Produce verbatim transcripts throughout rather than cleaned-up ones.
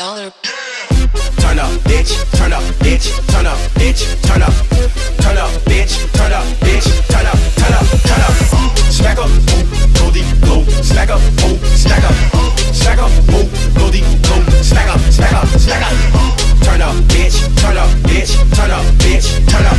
dollar. Turn up, bitch, turn up, bitch, turn up, bitch, turn up. Turn up, bitch, turn up, bitch, turn up, turn up, turn up. Smack up, move, go deep, go. Smack up, move, stack up. Smack up, move, go deep, go. Smack up, smack up, smack up. Turn up, bitch, turn up, bitch, turn up, bitch, turn up.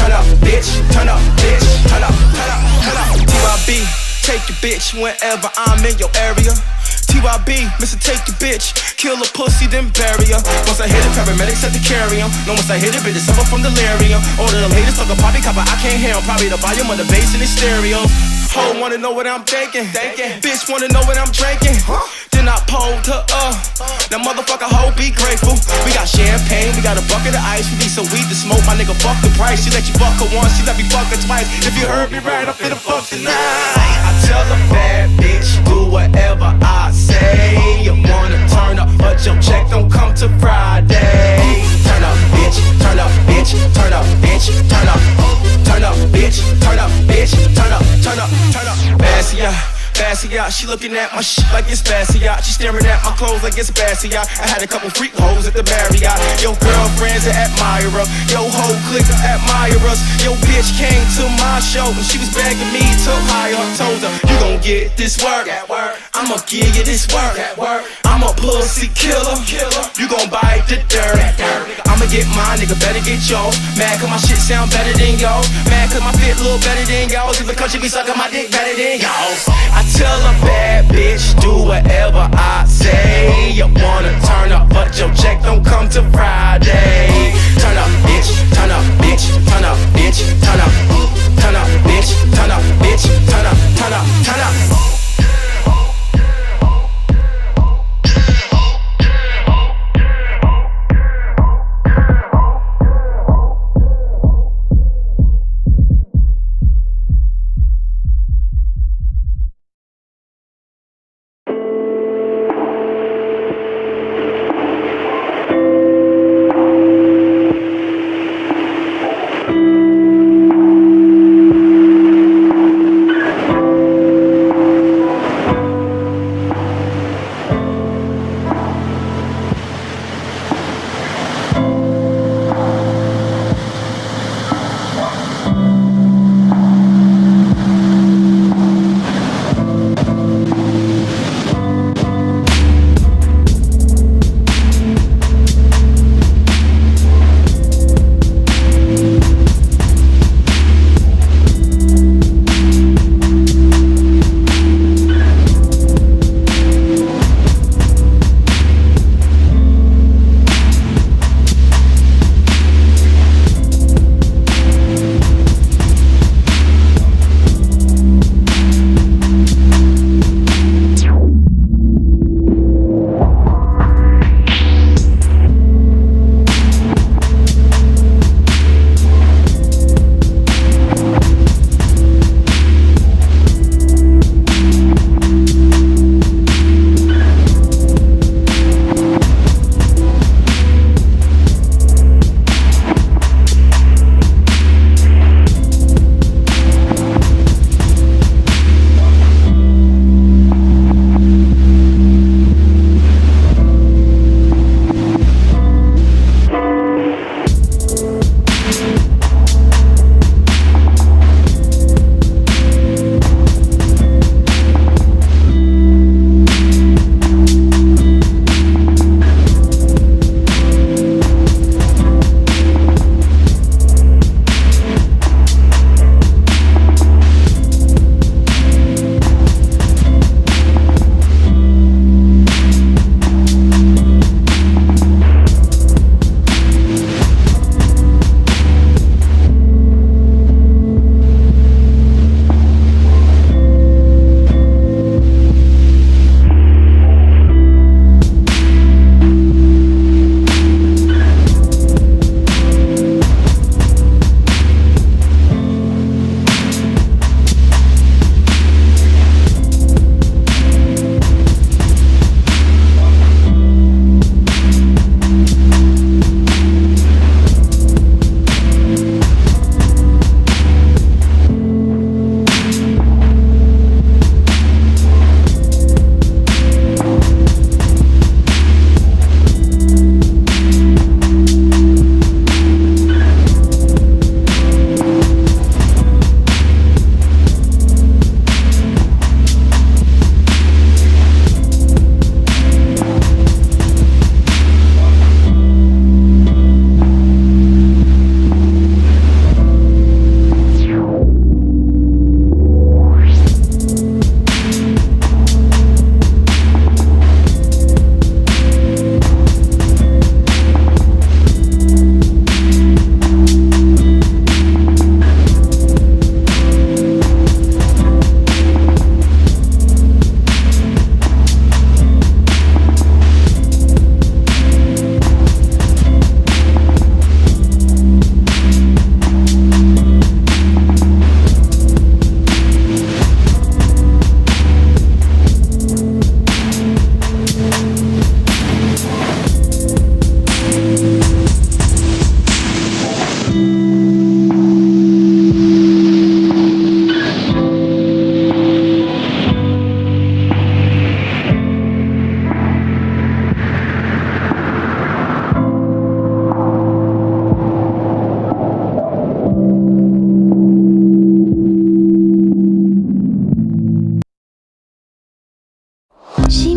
Turn up, bitch, turn up, bitch, turn up, turn up, turn up. T Y B, take your bitch whenever I'm in your area. T Y B, Mister Take Your Bitch, kill a pussy, then bury her. Once I hit it, paramedics had to carry him. No, once I hit it, bitch, suffer from delirium. All of them haters talking poppy copper, I can't hear him. Probably the volume on the bass in the stereo. Ho, wanna know what I'm thinking? Thinking. Bitch, wanna know what I'm drinking? Huh? Then I pulled her up. Now, motherfucker, ho, be grateful. We got champagne, we got a bucket of ice. We need some weed to smoke, my nigga, fuck the price. She let you fuck her once, she let me fuck her twice. If you heard me right, I'm finna fuck tonight. I tell a bad bitch, do whatever I say. Say you wanna turn up, but your check don't come till Friday. Turn up, bitch, turn up, bitch, turn up, bitch, turn up. Turn up, bitch, turn up, bitch, turn up, turn up, turn up. Bassia, Bassia, she looking at my shit like it's Bassia. She staring at my clothes like it's Bassia. I had a couple freak hoes at the Marriott. Your girlfriend's an admirer, your whole clique of admirers. Your bitch came to my show and she was begging me to hire her. Told her, you gon' get this work. I'ma give you this work. I'm a pussy killer. You gon' bite the dirt. I'ma get mine, nigga, better get yours. Mad cause my shit sound better than y'all. Mad cause my fit look better than y'all. Even country be sucking my dick better than y'all. I tell a bad bitch, do whatever I say. You wanna turn up, but your check don't come till Friday. Turn up, bitch, turn up, bitch, turn up, bitch, turn up. Turn up, bitch, turn up, bitch, turn up, turn up, turn up, turn up.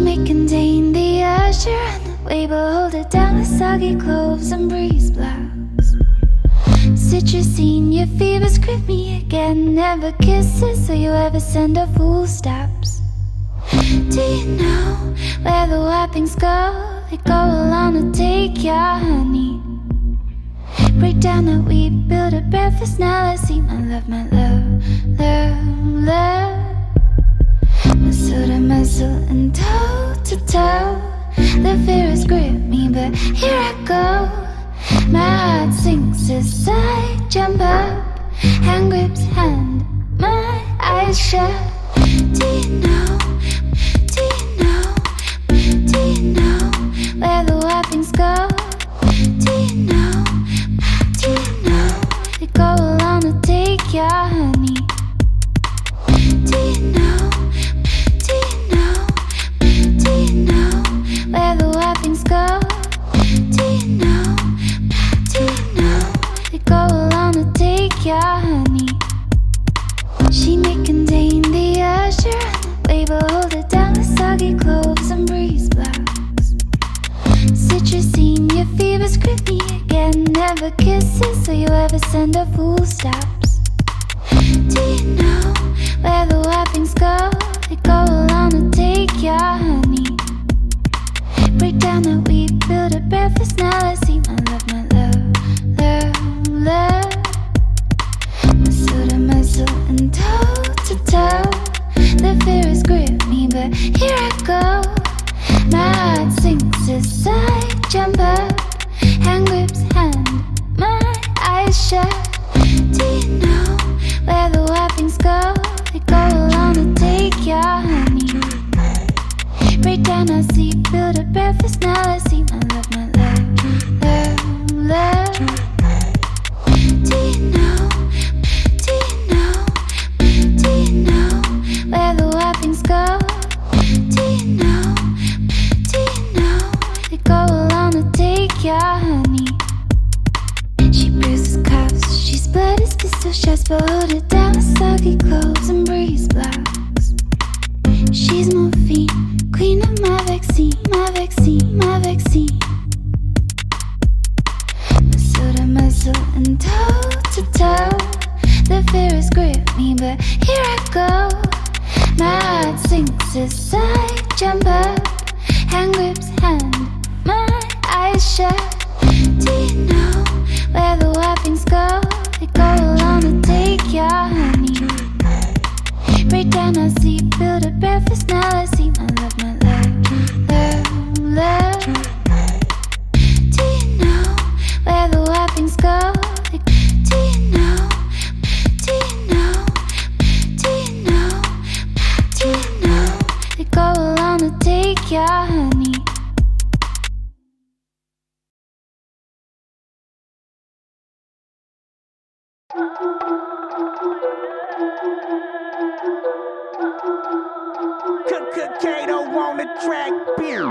may contain the azure and the wave, but hold it down with soggy cloves and breeze blouse. Citrusine, your fevers grip me again. Never kisses, so you ever send a fool stops. Do you know where the whoppings go? They go along to take your honey. Break down that we build a breakfast. Now let's eat, my love, my love, love, love. Muscle to muscle and toe to toe, the fear has gripped me, but here I go. My heart sinks as I jump up, hand grips hand, my eyes shut. Do you know, do you know, do you know where the whoppings go? Do you know, do you know they go along to take your honey? Do you know, do you know, do you know where the whoppings go? Do you know, do you know they go along to take your honey? She may contain the azure and the wave, but hold it down with soggy cloves and breeze blouse. Citrusine, your fever's grip me again. Never kisses, so you ever send a fool stops. Do you know where the whoppings go? They go along to take your honey. Break down that we build a breakfast. Now let's eat, my love, my love, love, love. Muscle to muscle and toe to toe, the fear has gripped me, but here I go. My heart sinks as I jump up, hand grips hand, my eyes shut. Do you know where the whoppings go? They go along to take your honey. Break down our seat, build a breakfast. Now let's eat, my love, my love, love, love. Do you know, do you know, do you know where the whoppings go? Do you know, do you know they go along to take your honey? She bruises, coughs, she splutters, distal shots, but hold it down with soggy clothes and breeze blouse. She's morphine, queen of my vaccine, my vaccine, my vaccine. Muscle to muscle and toe to toe, the fear has gripped me, but here I go. My heart sinks as I jump up, hand grips hand, my eyes shut. Do you know where the whoppings go? They go along to take your honey. Break down our seat, build a breakfast. Now let's eat, my love, my love, love, love. Do you know where the whoppings go? Do you know, do you know, do you know, do you know they go along to take your honey? Kato on the track, beer.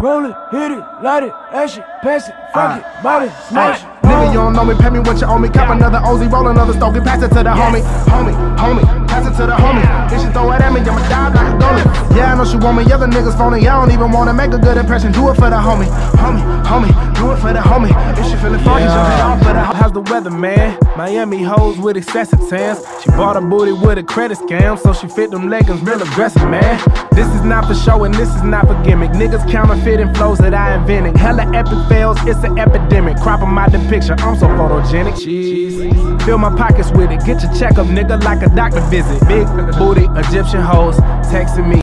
Roll it, hit it, light it, ash it, pass it, fuck it, body, smash it. Nigga, you don't know me, pay me what you owe me. Cop another Ozy, roll another stogie, pass it to the homie. Homie, homie, pass it to the homie. If she throw it at me, I'ma dive like a donut. Yeah, I know she want me, other niggas phony. I don't even wanna make a good impression, do it for the homie. Homie, homie, do it for the homie. If she feelin' funny, jump it off for the homie. How's the weather, man? Miami hoes with excessive tans. She bought a booty with a credit scam, so she fit them leggings real aggressive, man. This is not for show and this is not for gimmick. Niggas counterfeiting flows that I invented. Hella epic fails, it's an epidemic. Cropping my picture, I'm so photogenic. Jeez. Fill my pockets with it, get your checkup, nigga, like a doctor visit. Big booty Egyptian hoes texting me.